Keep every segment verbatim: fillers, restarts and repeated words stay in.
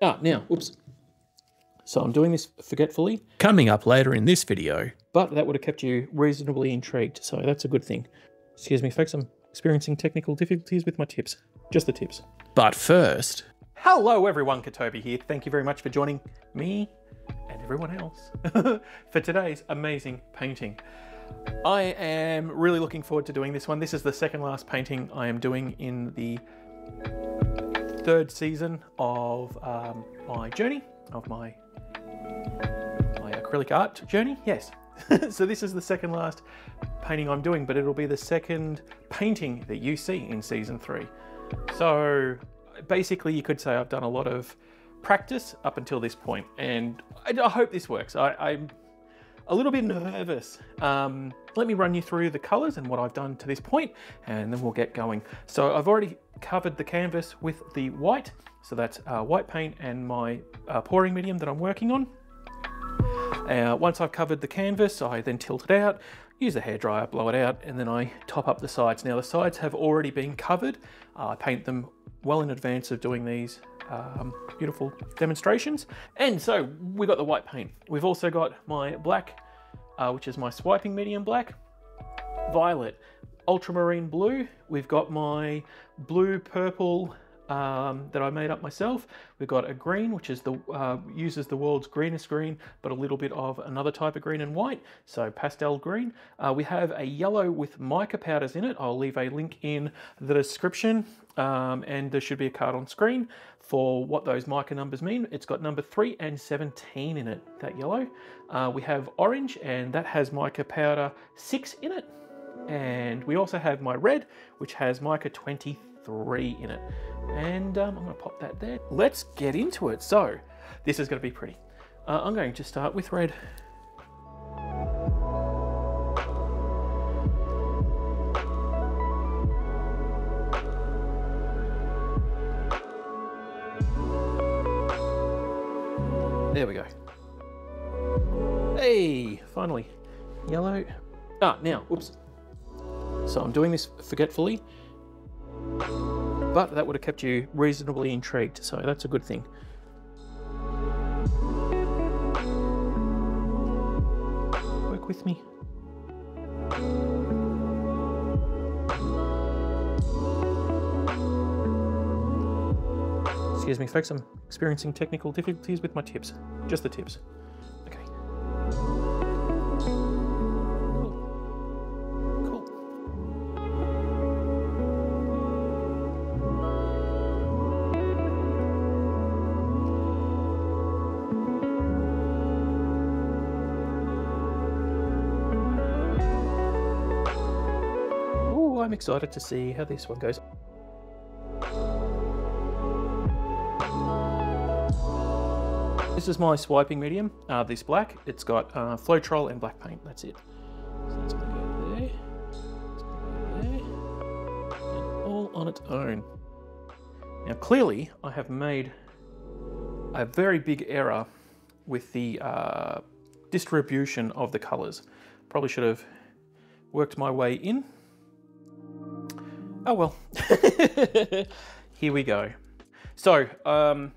Ah, now, oops. So I'm doing this forgetfully. Coming up later in this video. But that would have kept you reasonably intrigued, so that's a good thing. Excuse me, folks, I'm experiencing technical difficulties with my tips. Just the tips. But first... Hello everyone, Ketobbey here. Thank you very much for joining me and everyone else for today's amazing painting. I am really looking forward to doing this one. This is the second last painting I am doing in the third season of um, my journey, of my, my acrylic art journey, yes. So this is the second last painting I'm doing, but it'll be the second painting that you see in season three. So basically you could say I've done a lot of practice up until this point, and I, I hope this works. I, I'm a little bit nervous. Um, let me run you through the colors and what I've done to this point, and then we'll get going. So I've already covered the canvas with the white. So that's uh, white paint and my uh, pouring medium that I'm working on. Uh, once I've covered the canvas, I then tilt it out, use the hairdryer, blow it out, and then I top up the sides. Now the sides have already been covered. Uh, I paint them well in advance of doing these um, beautiful demonstrations. And so we've got the white paint. We've also got my black, uh, which is my swiping medium black, violet, ultramarine blue. We've got my blue purple, Um, that I made up myself. We've got a green, which is the uh, uses the world's greenest green, but a little bit of another type of green and white, so pastel green. Uh, we have a yellow with mica powders in it. I'll leave a link in the description, um, and there should be a card on screen for what those mica numbers mean. It's got number three and seventeen in it, that yellow. Uh, we have orange, and that has mica powder six in it. And we also have my red, which has mica twenty-three in it, and um, I'm gonna pop that there. Let's get into it. So this is gonna be pretty. uh, I'm going to start with red. There we go. Hey, finally yellow. Ah, now, oops. So I'm doing this forgetfully, but that would have kept you reasonably intrigued, so that's a good thing. Work with me. Excuse me, folks, I'm experiencing technical difficulties with my tips. Just the tips. Okay. I'm excited to see how this one goes. This is my swiping medium, uh, this black. It's got uh, Floetrol and black paint, that's it. So that's going to go there, that's going to go there, and all on its own. Now clearly I have made a very big error with the uh, distribution of the colours. Probably should have worked my way in. Oh well, here we go. So um,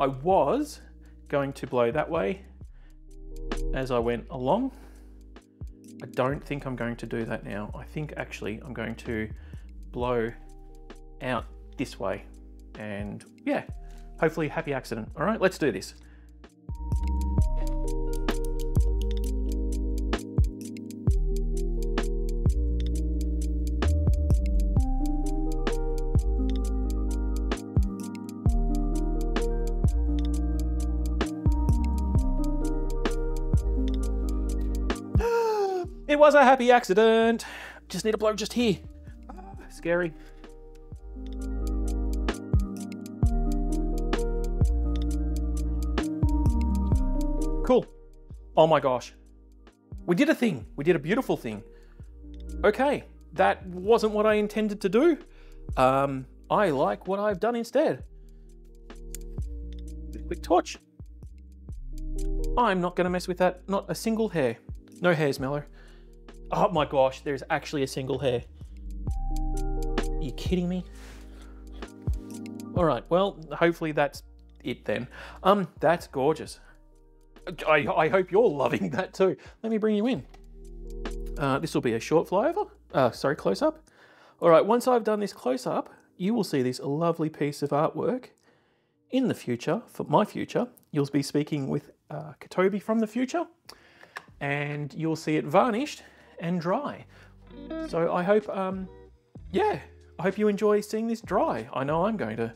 I was going to blow that way as I went along. I don't think I'm going to do that now. I think actually I'm going to blow out this way, and yeah, hopefully happy accident. All right, let's do this. It was a happy accident. Just need a blow just here. Oh, scary. Cool. Oh my gosh. We did a thing. We did a beautiful thing. Okay, that wasn't what I intended to do. Um, I like what I've done instead. Quick torch. I'm not gonna mess with that. Not a single hair. No hairs, Mellow. Oh my gosh, there's actually a single hair. Are you kidding me? All right, well, hopefully that's it then. Um, that's gorgeous. I, I hope you're loving that too. Let me bring you in. Uh, this will be a short flyover, uh, sorry, close up. All right, once I've done this close up, you will see this lovely piece of artwork. In the future, for my future, you'll be speaking with uh, Ketobbey from the future, and you'll see it varnished and dry. So I hope, um, yeah, I hope you enjoy seeing this dry. I know I'm going to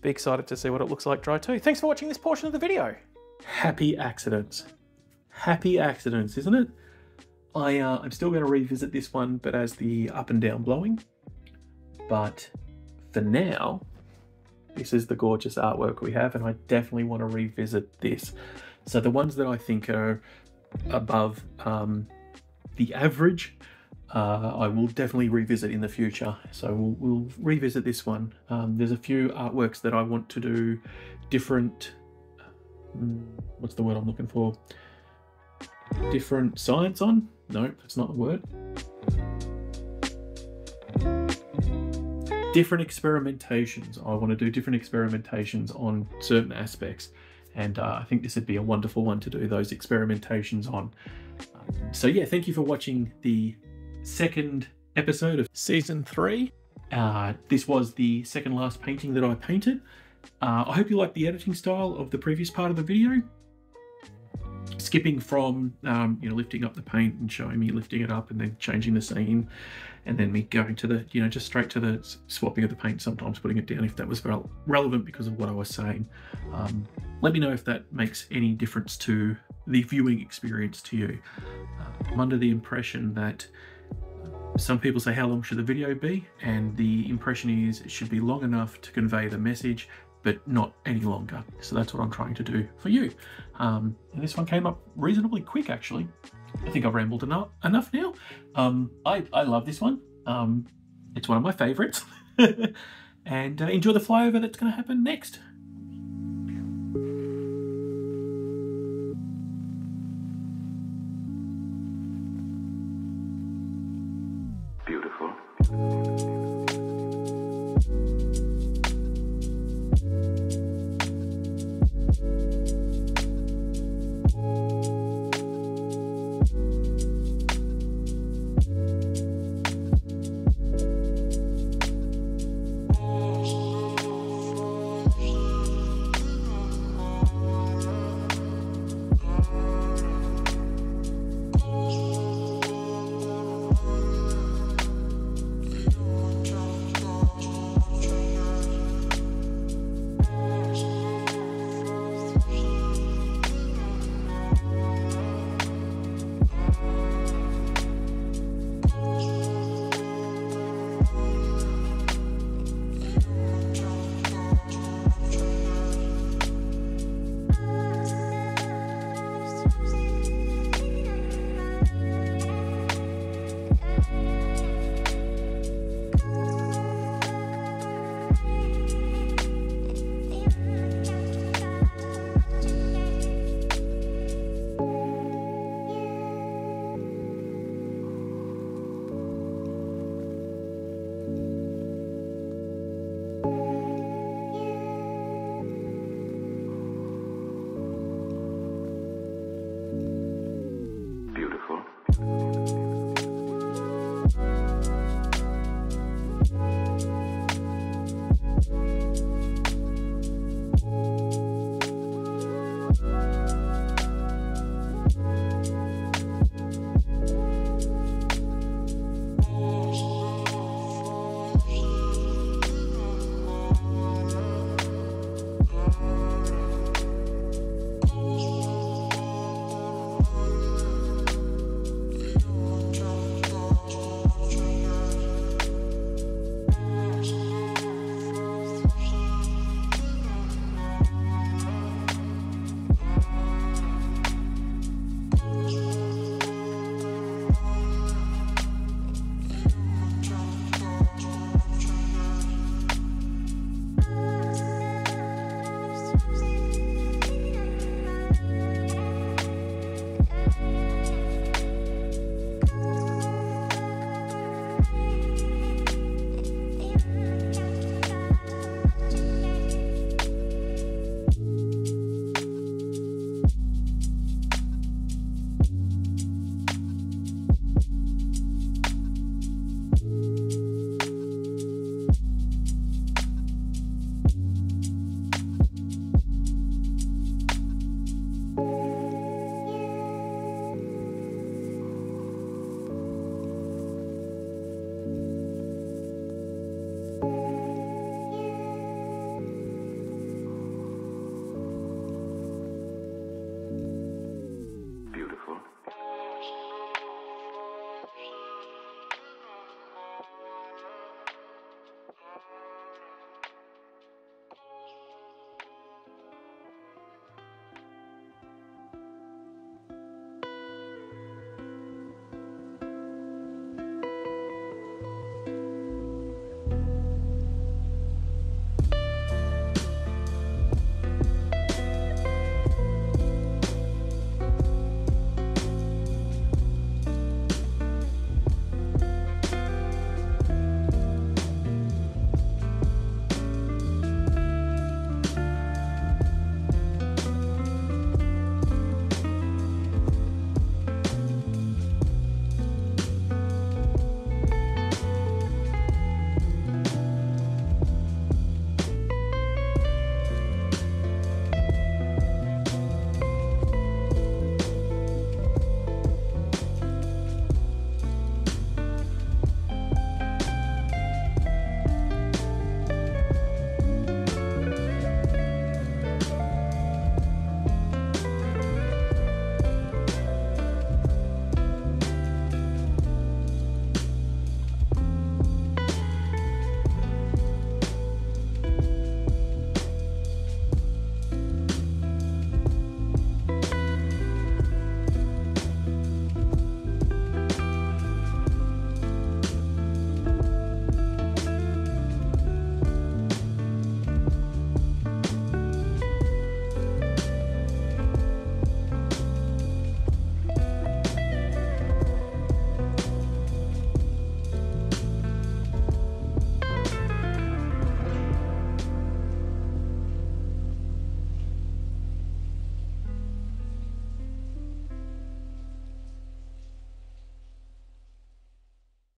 be excited to see what it looks like dry too. Thanks for watching this portion of the video. Happy accidents. Happy accidents, isn't it? I, uh, I'm still going to revisit this one, but as the up and down blowing. But for now, this is the gorgeous artwork we have, and I definitely want to revisit this. So the ones that I think are above um, the average, uh, I will definitely revisit in the future. So we'll, we'll revisit this one. Um, there's a few artworks that I want to do different... What's the word I'm looking for? Different science on? Nope, that's not the word. Different experimentations. I want to do different experimentations on certain aspects, and uh, I think this would be a wonderful one to do those experimentations on. Um, so yeah, thank you for watching the second episode of season three. Uh, this was the second last painting that I painted. Uh, I hope you liked the editing style of the previous part of the video. Skipping from, um, you know, lifting up the paint and showing me lifting it up and then changing the scene, and then me going to the, you know, just straight to the swapping of the paint, sometimes putting it down if that was relevant because of what I was saying. Um, let me know if that makes any difference to the viewing experience to you. Uh, I'm under the impression that some people say, how long should the video be? And the impression is it should be long enough to convey the message, but not any longer. So that's what I'm trying to do for you. Um, and this one came up reasonably quick, actually. I think I've rambled enough, enough now. Um, I, I love this one. Um, it's one of my favorites. And uh, enjoy the flyover that's gonna happen next.